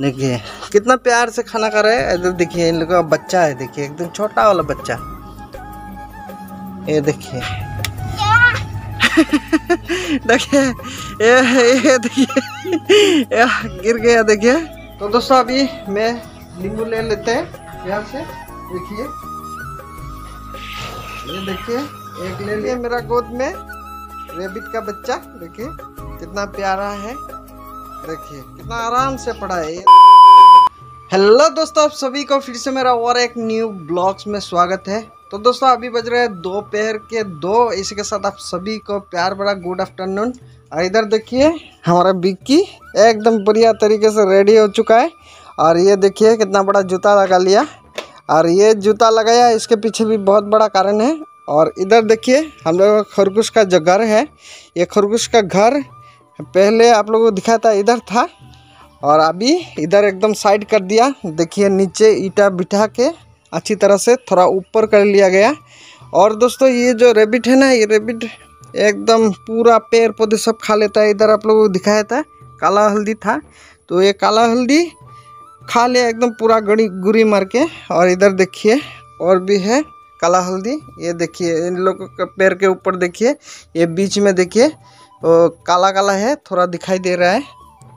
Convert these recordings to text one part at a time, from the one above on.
देखिए कितना प्यार से खाना खा रहे हैं। इधर देखिए इन लोगों का बच्चा है, देखिए एकदम छोटा वाला बच्चा, ये देखिए देखिए ये देखिए गिर गया। देखिए तो दोस्तों अभी मैं नींबू ले लेते हैं यहाँ से। देखिए ये देखिए एक ले लिया मेरा गोद में रेबिट का बच्चा। देखिए कितना प्यारा है, देखिए कितना आराम से पड़ा है। हेलो दोस्तों, आप सभी को फिर से मेरा और एक न्यू ब्लॉग्स में स्वागत है। तो दोस्तों अभी बज रहे हैं दोपहर के 2। इसी के साथ आप सभी को प्यार बड़ा गुड आफ्टरनून। और इधर देखिए हमारा बिक्की एकदम बढ़िया तरीके से रेडी हो चुका है। और ये देखिए कितना बड़ा जूता लगा लिया, और ये जूता लगाया इसके पीछे भी बहुत बड़ा कारण है। और इधर देखिए हम लोग खरगोश का जो घर है, ये खरगोश का घर पहले आप लोगों को दिखाया था, इधर था, और अभी इधर एकदम साइड कर दिया। देखिए नीचे ईटा बिठा के अच्छी तरह से थोड़ा ऊपर कर लिया गया। और दोस्तों ये जो रेबिट है ना, ये रेबिट एकदम पूरा पेड़ पौधे सब खा लेता है। इधर आप लोगों को दिखाया था काला हल्दी था, तो ये काला हल्दी खा लिया एकदम पूरा गड़ी गुरी मार के। और इधर देखिए और भी है काला हल्दी, ये देखिए इन लोगों के पैर के ऊपर, देखिए ये बीच में देखिए काला काला है, थोड़ा दिखाई दे रहा है,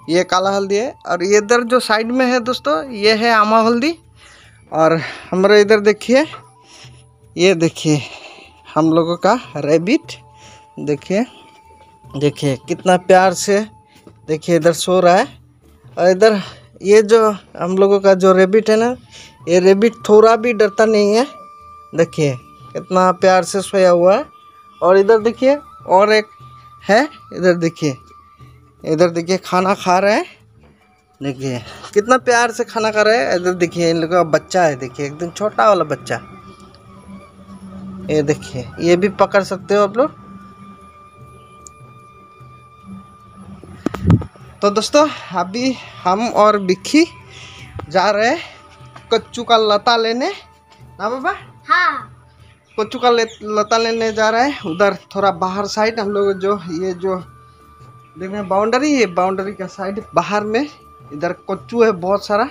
ये काला हल्दी है। और इधर जो साइड में है दोस्तों ये है आमा हल्दी। और हमारे इधर देखिए ये देखिए हम लोगों का रैबिट, देखिए देखिए कितना प्यार से, देखिए इधर सो रहा है। और इधर ये जो हम लोगों का जो रैबिट है ना, ये रैबिट थोड़ा भी डरता नहीं है, देखिए कितना प्यार से सोया हुआ है। और इधर देखिए और एक है, इधर देखिए, इधर देखिए खाना खा रहे हैं, देखिए कितना प्यार से खाना खा रहे हैं। इधर देखिए इन लोगों का बच्चा है, देखिए एकदम छोटा वाला बच्चा, ये देखिए ये भी पकड़ सकते हो आप लोग। तो दोस्तों अभी हम और बिक्की जा रहे हैं कच्चू का लता लेने ना बाबा। हाँ, कच्चू का लता लेने जा रहे हैं। उधर थोड़ा बाहर साइड हम लोग जो ये जो देख रहे हैं बाउंड्री, ये बाउंड्री का साइड बाहर में इधर कच्चू है, बहुत सारा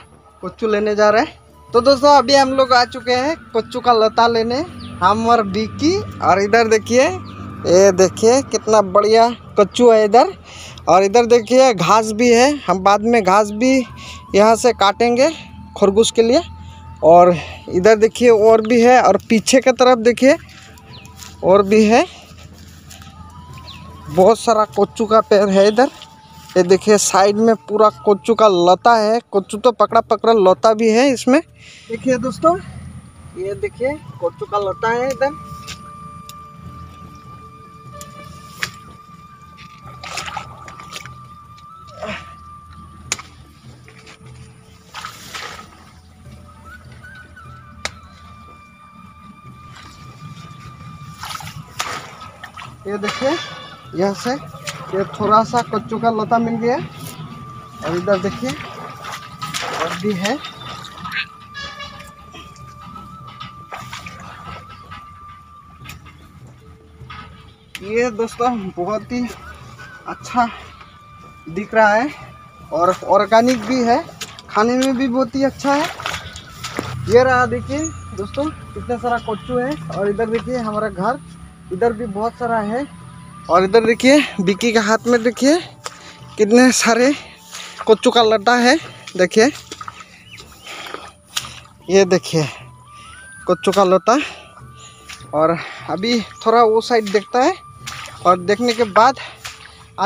कच्चू लेने जा रहे हैं। तो दोस्तों अभी हम लोग आ चुके हैं कच्चू का लता लेने, हम और बिक्की। और इधर देखिए, ये देखिए कितना बढ़िया कच्चू है इधर। और इधर देखिए घास भी है, हम बाद में घास भी यहाँ से काटेंगे खरगोश के लिए। और इधर देखिए और भी है, और पीछे की तरफ देखिए और भी है, बहुत सारा कच्चू का पेड़ है इधर। ये देखिए साइड में पूरा कच्चू का लता है, कच्चू तो पकड़ा पकड़ा लता भी है इसमें। देखिए दोस्तों ये देखिए कच्चू का लता है इधर। ये देखिए यहाँ से ये थोड़ा सा कच्चू का लता मिल गया। और इधर देखिए और भी है, ये दोस्तों बहुत ही अच्छा दिख रहा है और ऑर्गेनिक भी है, खाने में भी बहुत ही अच्छा है। ये रहा देखिए दोस्तों कितना सारा कच्चू है। और इधर देखिए हमारा घर, इधर भी बहुत सारा है। और इधर देखिए बिक्की के हाथ में देखिए कितने सारे कच्चू का लता है, देखिए ये देखिए कच्चू का लता। और अभी थोड़ा वो साइड देखता है, और देखने के बाद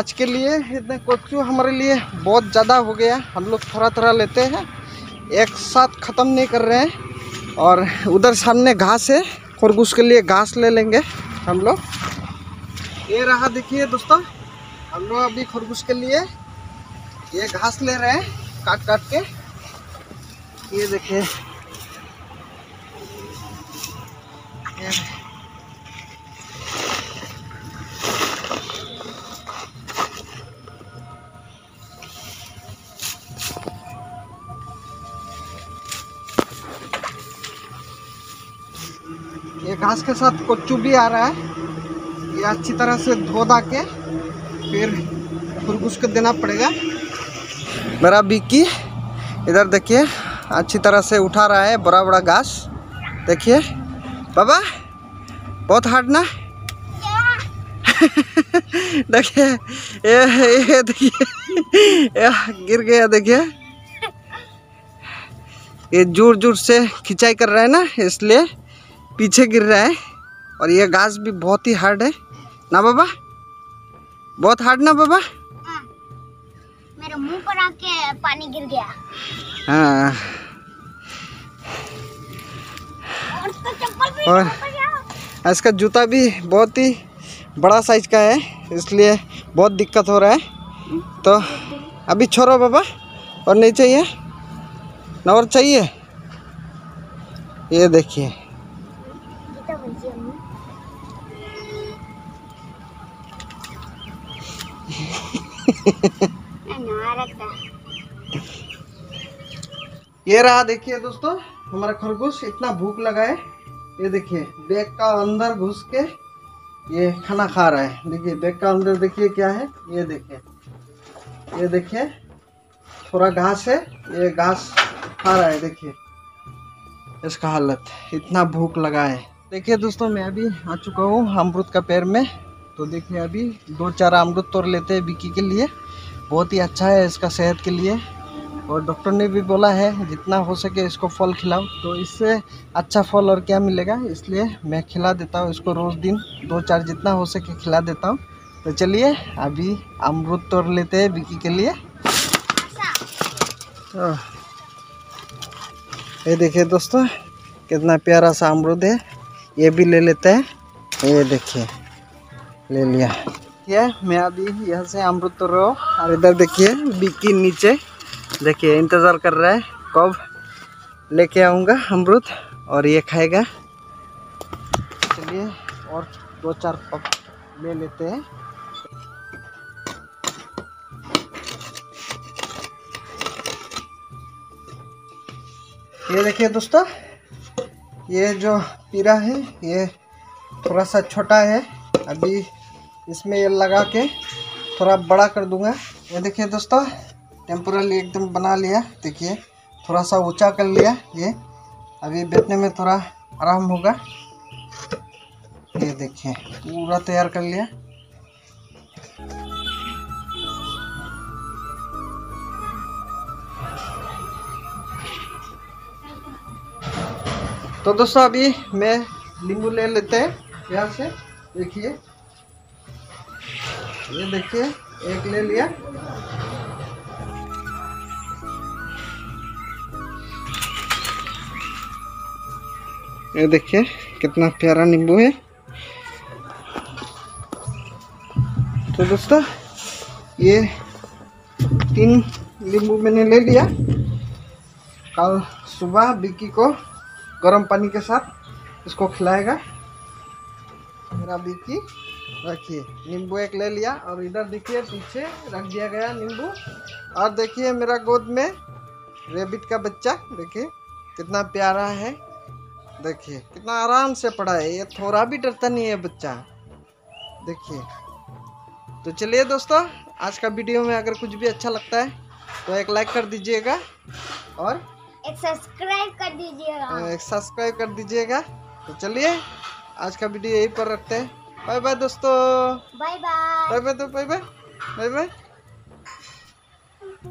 आज के लिए इतने कच्चू हमारे लिए बहुत ज़्यादा हो गया। हम लोग थोड़ा थोड़ा लेते हैं, एक साथ ख़त्म नहीं कर रहे हैं। और उधर सामने घास है, खरगोश के लिए घास ले लेंगे हम लोग। ये रहा देखिए दोस्तों हम लोग अभी खरगोश के लिए ये घास ले रहे हैं काट काट के। ये देखिए ये घास के साथ कच्चू भी आ रहा है, ये अच्छी तरह से धो धा के फिर खरगोश को देना पड़ेगा। मेरा बिक्की इधर देखिए अच्छी तरह से उठा रहा है बड़ा बड़ा घास। देखिए बाबा बहुत हार्ड ना। देखिए ये देखिए गिर गया। देखिए ये जोर जोर से खिंचाई कर रहा है ना, इसलिए पीछे गिर रहा है। और ये घास भी बहुत ही हार्ड है ना बाबा, बहुत हार्ड ना बाबा। मेरे मुंह पर आके पानी गिर गया। हाँ और इसका जूता भी बहुत ही बड़ा साइज का है, इसलिए बहुत दिक्कत हो रहा है। तो अभी छोड़ो बाबा, और नहीं चाहिए ना, और चाहिए। ये देखिए ये रहा। देखिए दोस्तों हमारा खरगोश इतना भूख लगा है। ये देखिए बैग का अंदर घुस के ये खाना खा रहा है। देखिए बैग का अंदर देखिए क्या है। ये देखिए, ये देखिए थोड़ा घास है, ये घास खा रहा है। देखिए इसका हालत, इतना भूख लगा है। देखिए दोस्तों मैं अभी आ चुका हूँ अमरूद का पेड़ में। तो देखिए अभी दो चार अमरूद तोड़ लेते हैं बिक्की के लिए, बहुत ही अच्छा है इसका सेहत के लिए। और डॉक्टर ने भी बोला है जितना हो सके इसको फल खिलाओ, तो इससे अच्छा फल और क्या मिलेगा, इसलिए मैं खिला देता हूँ इसको रोज़ दिन दो चार जितना हो सके खिला देता हूँ। तो चलिए अभी अमरूद तोड़ लेते हैं बिक्की के लिए। ये देखिए दोस्तों कितना प्यारा सा अमरूद है, ये भी ले लेते हैं। ये देखिए ले लिया। यह मैं अभी यहाँ से अमरूद तोड़ रहा हूँ। और इधर देखिए बिक्की नीचे देखिए इंतज़ार कर रहा है कब लेके आऊँगा अमरूद और ये खाएगा। चलिए और दो चार कप ले लेते हैं। ये देखिए दोस्तों ये जो पीरा है ये थोड़ा सा छोटा है, अभी इसमें ये लगा के थोड़ा बड़ा कर दूँगा। ये देखिए दोस्तों टेम्पोरली एकदम बना लिया। देखिए थोड़ा सा ऊंचा कर लिया, ये अभी बैठने में थोड़ा आराम होगा। ये देखिए पूरा तैयार कर लिया। तो दोस्तों अभी मैं नींबू ले लेते हैं यहाँ से। देखिए ये देखिए एक ले लिया। ये देखिए कितना प्यारा नींबू है। तो दोस्तों ये 3 नींबू मैंने ले लिया। कल सुबह बिक्की को गर्म पानी के साथ इसको खिलाएगा मेरा बिक्की। रखिए नींबू एक ले लिया और इधर देखिए पीछे रख दिया गया नींबू। और देखिए मेरा गोद में रैबिट का बच्चा, देखिए कितना प्यारा है। देखिए कितना आराम से पड़ा है, ये थोड़ा भी डरता नहीं है बच्चा। देखिए तो चलिए दोस्तों आज का वीडियो में अगर कुछ भी अच्छा लगता है तो एक लाइक कर दीजिएगा और एक सब्सक्राइब कर दीजिएगा, तो चलिए आज का वीडियो यहीं पर रखते हैं। बाय बाय दोस्तों, बाय बाय।